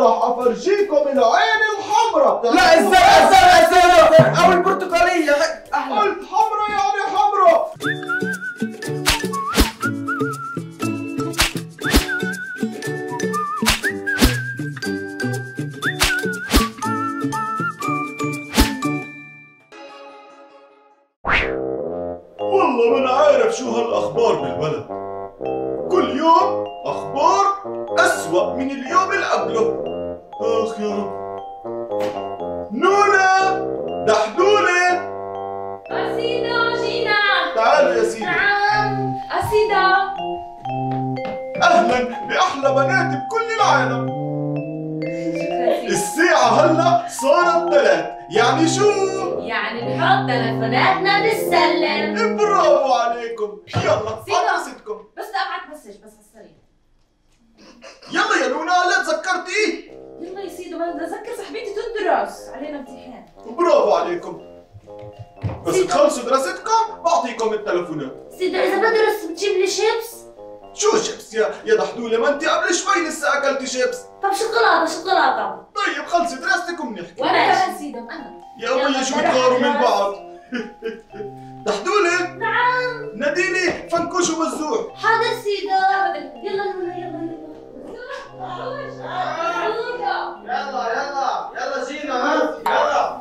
راح افرجيكم العين الحمراء. لا الزرقاء الزرقاء الزرقاء او البرتقاليه احلى. قلت حمراء يعني حمراء. والله ما انا عارف شو هالاخبار بالبلد، كل يوم اخبار اسوأ من اليوم اللي قبله. اخ يا رب. نونا، دحدولة، قصيدة جينا. تعالي يا سيدة. تعال قصيدة. اهلا باحلى بنات بكل العالم. الساعة هلا صارت 3، يعني شو؟ يعني نحط تلفوناتنا بالسلم. برافو عليكم، يلا خلصتكم. بس ابعت مسج بس على السريع. يلا يا نونا، لا تذكرتي إيه؟ يلا يا سيدو، ما بدي اذكر صاحبتي تدرس، علينا امتحان. برافو عليكم، بس تخلصوا دراستكم بعطيكم التلفونات. سيدو اذا بدرس بتجيب لي شيبس؟ شو شيبس يا دحدولة، ما انت قبل شوي لسه اكلتي شيبس. طب شوكولاته شوكولاته. طيب خلصي دراستك وبنحكي. وانا كمان سيدو. انا يا ابوي شو بتغاروا من بعض. دحدولة. نعم. ناديلي فنكوش ومزوح. حاضر سيدو. يلا يلا يلا. يلا يلا يلا جينا. ها يلا.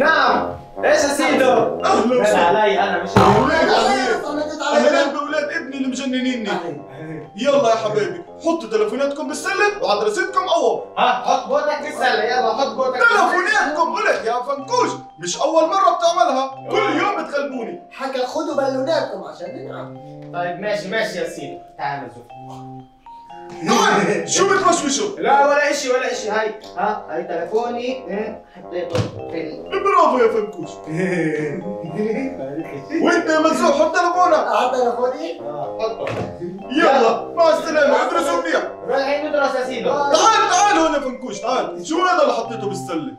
نعم ايش يا سيدو؟ اهلا وسهلا. علي انا مش اهلا باولاد ابني اللي مجننيني. يلا يا حبايبي حطوا تلفوناتكم بالسلة وعلى دراستكم اهو. ها حط بوتك بالسلة. يلا حط بوتك. تلفوناتكم قلت يا فنكوش مش اول مرة بتعملها، كل يوم بتغلبوني. حكى خدوا بالوناتكم عشان نلعب. طيب ماشي ماشي يا سيدو، تعال نشوف. نونا شو بتوشوشوا؟ لا ولا اشي ولا اشي. هاي ها هاي تلفوني حطيته في. برافو يا فنكوش. وانت يا مزوح حط تلفونك. حط تلفوني؟ اه حطه. يلا مع السلامة، ادرسوا منيح. رايحين ندرس يا سيدو. تعال تعال هون يا فنكوش، تعال. شو هذا اللي حطيته بالسلة؟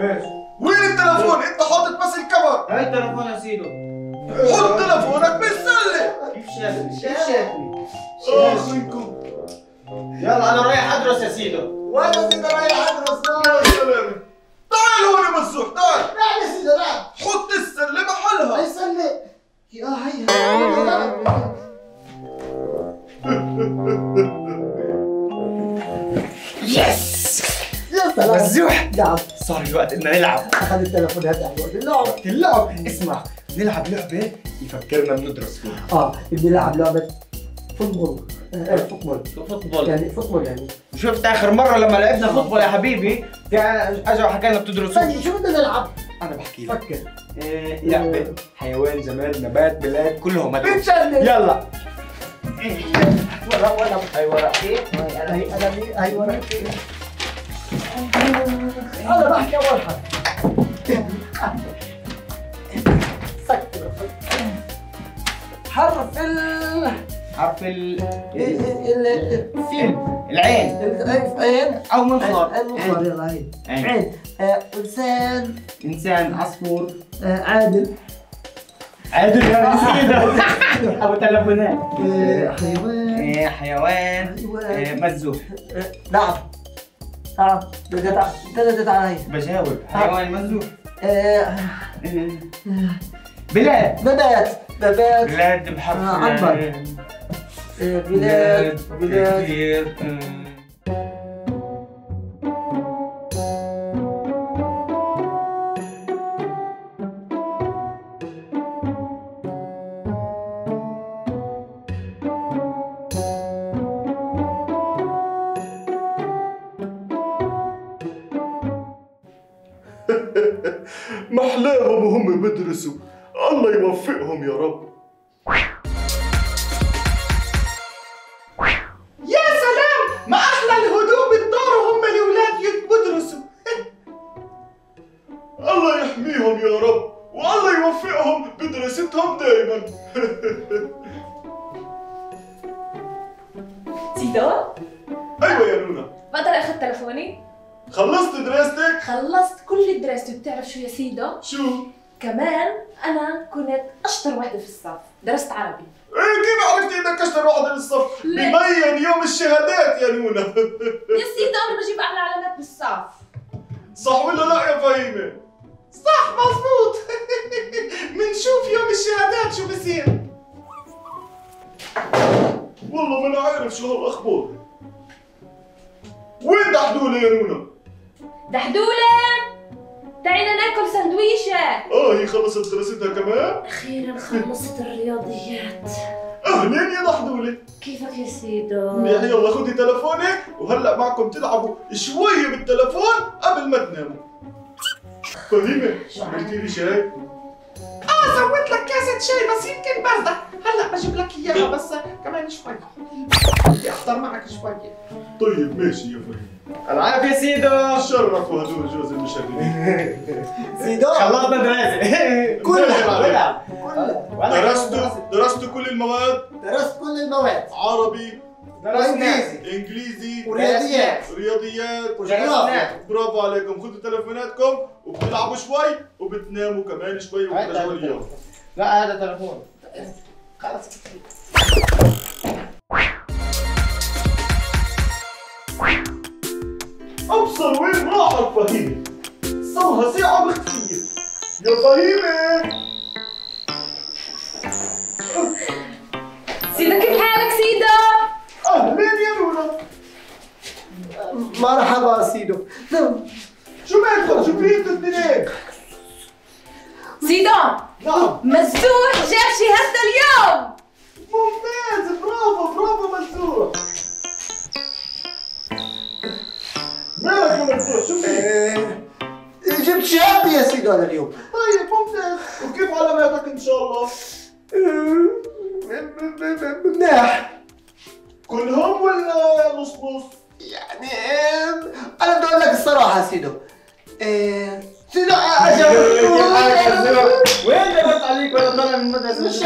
ايش؟ وين التلفون؟ انت حاطط بس الكفر. هاي التلفون يا سيدو. حط تلفونك بالسلة. كيف شافني؟ كيف شافني؟ اخ منكم. يلا انا رايح ادرس يا سيدو. وانا سيدو رايح ادرس. يا سلامة. تعال هون يا مزوح، تعال. تعال يا سيدو تعال. حط السلة محلها. هي سلة. يا هيها. يس. يا سلام. مزوح. نعم. صار الوقت انه نلعب. اخذ التلفونات على وقت اللعب. اللعب. اسمع. نلعب لعبة يفكرنا بندرس فيها. بنلعب لعبة فوتبول. فوتبول يعني فوتبول يعني. شفت آخر مرة لما لعبنا فوتبول يا حبيبي اجوا حكى لنا بتدرسوا. ثانية شو بدنا نلعب؟ أنا بحكي لك. فكر. لعبة حيوان جماد نبات بلاد كلهم مدرسة. يلا. ورا ورا هي ورقتي هي قلمي هي ورقتي. أنا بحكي أول حد. حرف ال حرف ال الفين. العين. العين او منخار. منخار. يلا هي عين. انسان. انسان. عصفور. عادل. عادل يا سيدة. ابو تلفونات. حيوان. حيوان. مزوح. نعم. نعم. بدك تعال. بجاوب. حيوان مزوح. بلاد. نبات. نبات. بلاد بحرف عنبر. بلاد بلاد. محلاهم وهم بدرسوا، الله يوفقهم يا رب. يا سلام، ما احلى الهدوء بالدار وهم الاولاد بدرسوا. الله يحميهم يا رب، والله يوفقهم بدراستهم دايما. سيدو؟ ايوه يا نونا. بقدر اخذ تلفوني؟ خلصت دراستك؟ خلصت كل دراستي. بتعرف شو يا سيدو؟ شو؟ كمان أنا كنت أشطر وحدة في الصف، درست عربي. كيف عرفتي انك كسر واحدة بالصف؟ ببين يوم الشهادات يا نونا. يا سيدي انا بجيب احلى علامات بالصف. صح ولا لا يا فهيمة؟ صح مظبوط. منشوف يوم الشهادات شو بصير. والله ما انا عارف شو هالاخبار. وين دحدولة يا نونا؟ دحدولة تعينا ناكل سندويشة. هي خلصت دراستها كمان؟ أخيرا خلصت الرياضيات. أهلين يا دحدولة. كيفك يا سيدو؟ منيح. يلا خذي تلفونك وهلا معكم تلعبوا شوية بالتلفون قبل ما تناموا. فهيمة عملتي لي شاي؟ سويت لك كاسة شاي بس يمكن باردة، هلا بجيب لك إياها بس كمان شوي. بدي أحضر معك شوية. طيب ماشي يا فهيمة. العافية سيدو. تشرف وهدول جوز المشاغبين. سيدو خلصت مدرسة كلها. درست كل المواد. درست كل المواد. عربي وانجليزي انجليزي ورياضيات وجغرافيا. برافو عليكم. خذوا تلفوناتكم وبتلعبوا شوي وبتناموا كمان شوي وبترجعوا اليوم. لا هذا تلفون خلص. ابصر وين راحت فهيمة؟ صارها ساعة مختفية. يا فهيمة سيدو كيف حالك سيدو؟ أهلين يا نونا. مرحبا سيدو. شو مالكم؟ شو فيكم الاثنين؟ سيدو. نعم. مزوح جاب شهادته اليوم. ممتاز. برافو برافو مزوح. مالك يا مزوح شو فيك؟ جبت شهادتي يا سيدو أنا اليوم. طيب ممتاز. وكيف علاماتك إن شاء الله؟ مناح. كلهم ولا نص نص؟ يعني انا بدي اقول لك الصراحه سيدو. سيدو وين دورت عليك وانا طالع من المدرسه؟ مش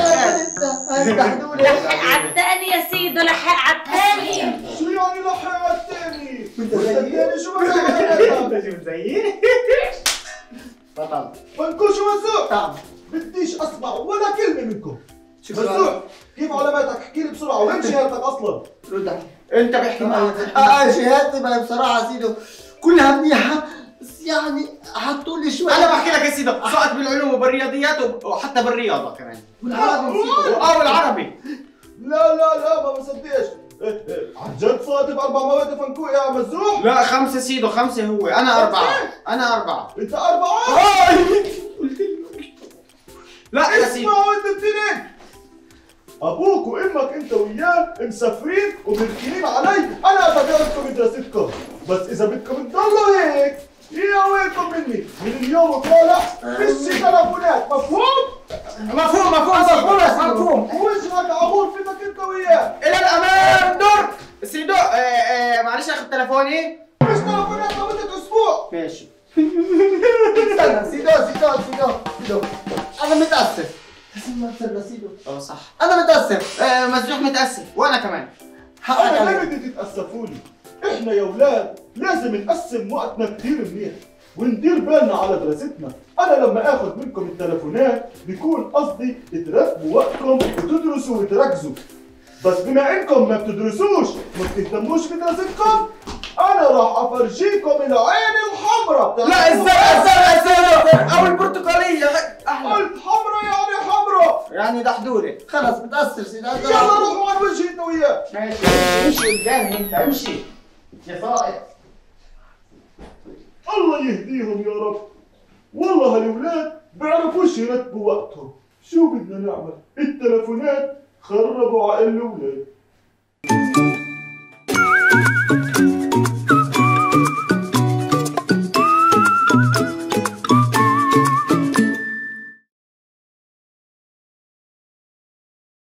لحق على الثاني يا سيدو. لحق على الثاني. شو يعني لحق على الثاني؟ والثاني شو بدك انت زيي؟ بطل فنكوش ومزوح. نعم. بديش اسمع ولا كلمه منكم. مزوح كيف علاماتك؟ احكي لي بسرعه. وين شهادتك اصلا؟ رد علي انت بحكي معك. شهادتي ما بصراحه سيدو كلها منيحه بس يعني حطوا لي شوي. انا بحكي لك يا سيدو سقط بالعلوم وبالرياضيات وحتى بالرياضه كمان والعربي. والعربي لا لا لا ما بصدقش. عن جد سقط باربع مواد فنكوش يا مزوح؟ لا خمسه سيدو. خمسه هو. انا اربعه. انت اربعه؟ قلت لك لا يا سيدو. اسمعوا انتوا الاثنين ابوك وامك انت وياه مسافرين ومركنين علي. انا بدارسكم دراستكم بس اذا بدكم تضلوا هيك يا ويلكم مني. من اليوم وطالع فيش تلفونات. مفهوم؟ مفهوم مفهوم مفهوم مفهوم. وجهك عمود فيك انت وياه. الى الامام درك سيدو. معلش اخذ تلفوني. فيش تلفونات لمده اسبوع. ماشي. استنى سيدو سيدو سيدو سيدو انا متاسف. صح انا متاسف. مزوح متاسف وانا كمان. حقك علي. انا بدي تتاسفوا لي. احنا يا اولاد لازم نقسم وقتنا كثير منيح وندير بالنا على دراستنا. انا لما اخذ منكم التلفونات بيكون قصدي ترتبوا وقتكم وتدرسوا وتركزوا. بس بما انكم ما بتدرسوش وما بتهتموش بدراستكم انا راح افرجيكم العين الحمراء. لا الزرقاء الزرقاء او البرتقاليه. قلت حمراء يعني حمراء يعني دحدولة. خلص بتاثر سيدي. يلا روحوا على وجهي انت وياه. ماشي امشي قدامي انت. امشي يا سائق. الله يهديهم يا رب. والله هالولاد بيعرفوش يرتبوا وقتهم. شو بدنا نعمل؟ التلفونات خربوا عقل الولاد.